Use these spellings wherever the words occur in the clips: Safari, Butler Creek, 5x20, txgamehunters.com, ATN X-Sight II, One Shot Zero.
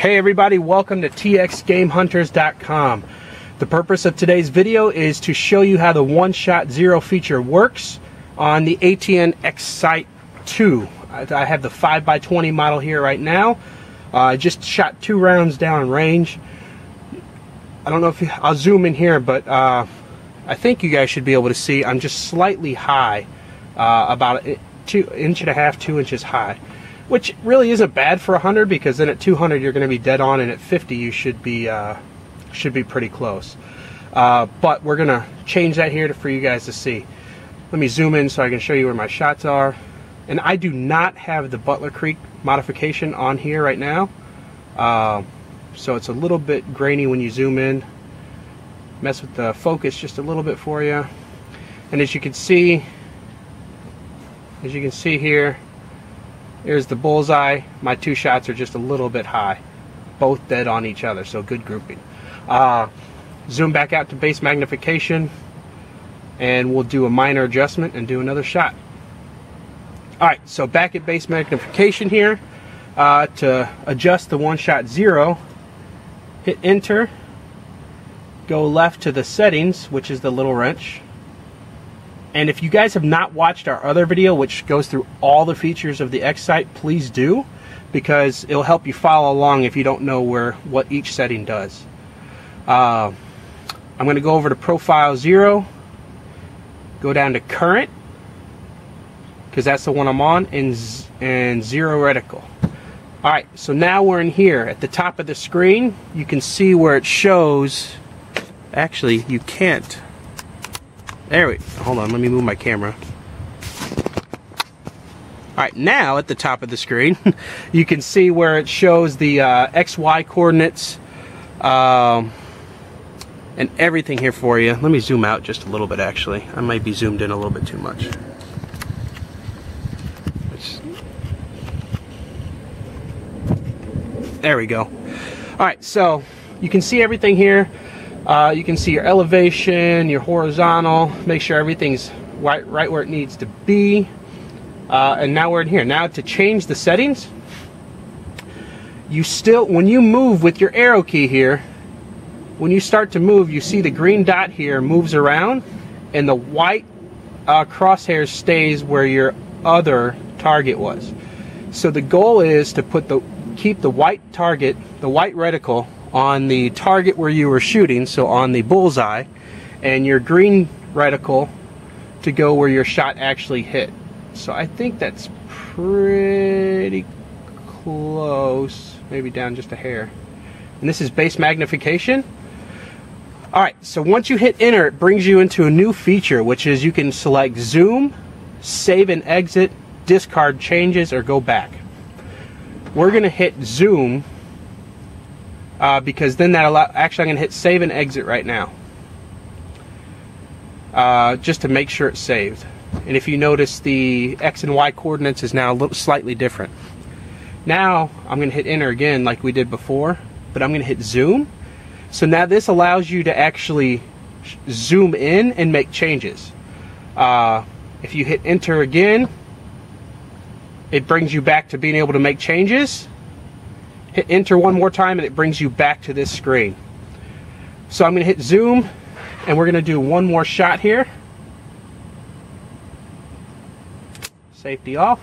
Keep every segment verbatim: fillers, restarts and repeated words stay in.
Hey everybody, welcome to t x game hunters dot com. The purpose of today's video is to show you how the One Shot Zero feature works on the A T N X-Sight two. I have the five by twenty model here right now. I uh, just shot two rounds down range. I don't know if you, I'll zoom in here, but uh, I think you guys should be able to see I'm just slightly high, uh, about an inch and a half, two inches high. Which really isn't bad for one hundred, because then at two hundred you're going to be dead on, and at fifty you should be uh, should be pretty close. Uh, but we're going to change that here to, for you guys to see. Let me zoom in so I can show you where my shots are. And I do not have the Butler Creek modification on here right now, uh, so it's a little bit grainy when you zoom in. Mess with the focus just a little bit for you. And as you can see, as you can see here. Here's the bullseye. My two shots are just a little bit high, both dead on each other, so good grouping. Uh, zoom back out to base magnification, and we'll do a minor adjustment and do another shot. Alright, so back at base magnification here, uh, to adjust the One Shot Zero, hit enter, go left to the settings, which is the little wrench. And if you guys have not watched our other video, which goes through all the features of the X-Sight, please do, because it'll help you follow along if you don't know where what each setting does. Uh, I'm going to go over to Profile Zero, go down to Current, because that's the one I'm on, and, and Zero Reticle. Alright, so now we're in here. At the top of the screen, you can see where it shows... Actually, you can't. There we go. Hold on, let me move my camera. Alright, now at the top of the screen, you can see where it shows the uh, X Y coordinates um, and everything here for you. Let me zoom out just a little bit, actually. I might be zoomed in a little bit too much. Let's... There we go. Alright, so you can see everything here. Uh, you can see your elevation, your horizontal, make sure everything's right, right where it needs to be. Uh, and now we're in here. Now to change the settings, you still, when you move with your arrow key here, when you start to move, you see the green dot here moves around, and the white uh, crosshair stays where your other target was. So the goal is to put the, keep the white target, the white reticle, on the target where you were shooting, so on the bullseye, and your green reticle to go where your shot actually hit. So I think that's pretty close, maybe down just a hair. And this is base magnification. Alright, so once you hit enter, it brings you into a new feature, which is you can select zoom, save and exit, discard changes, or go back. We're going to hit zoom. Uh, because then that allow. Actually, I'm going to hit save and exit right now, uh, just to make sure it's saved. And if you notice, the X and Y coordinates is now a little slightly different. Now I'm going to hit enter again, like we did before, but I'm going to hit zoom. So now this allows you to actually zoom in and make changes. Uh, if you hit enter again, it brings you back to being able to make changes. Hit enter one more time and it brings you back to this screen. So I'm going to hit zoom, and we're going to do one more shot here. Safety off.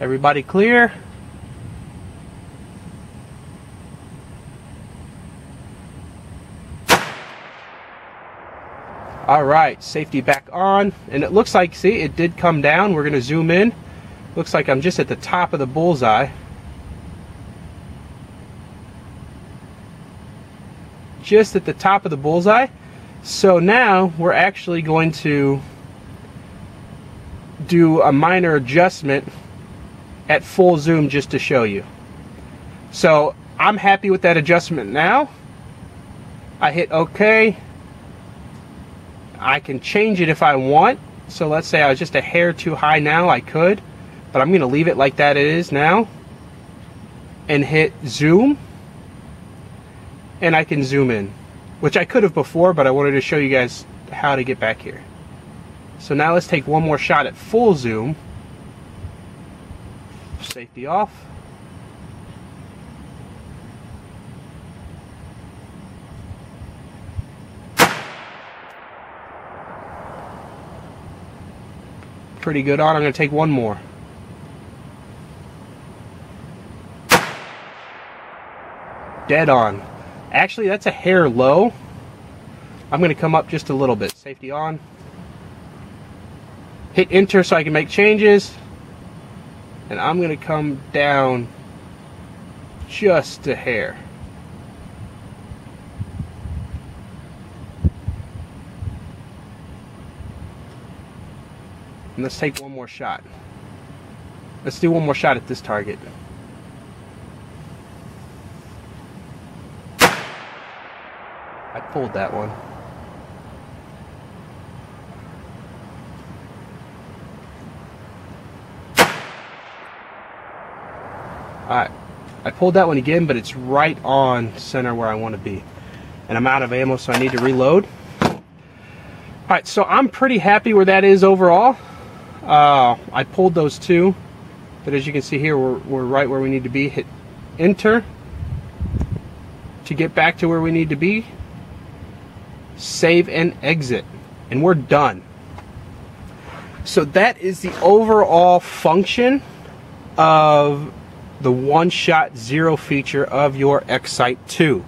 Everybody clear. Alright, safety back on, and it looks like, see, it did come down. We're going to zoom in. Looks like I'm just at the top of the bullseye. Just at the top of the bullseye. So now we're actually going to do a minor adjustment at full zoom just to show you. So I'm happy with that adjustment now. I hit OK. I can change it if I want. So let's say I was just a hair too high now, I could, but I'm going to leave it like that it is now and hit zoom. And I can zoom in, which I could have before, but I wanted to show you guys how to get back here. So now let's take one more shot at full zoom. Safety off. pretty good on. I'm going to take one more. Dead on. Actually, that's a hair low. I'm going to come up just a little bit. Safety on. Hit enter so I can make changes. And I'm going to come down just a hair. And let's take one more shot. Let's do one more shot at this target. I pulled that one. Alright, I pulled that one again, but it's right on center where I want to be. And I'm out of ammo, so I need to reload. Alright, so I'm pretty happy where that is overall. Uh, I pulled those two, but as you can see here, we're, we're right where we need to be. Hit enter to get back to where we need to be. Save and exit, and we're done. So that is the overall function of the one shot zero feature of your X-Sight two.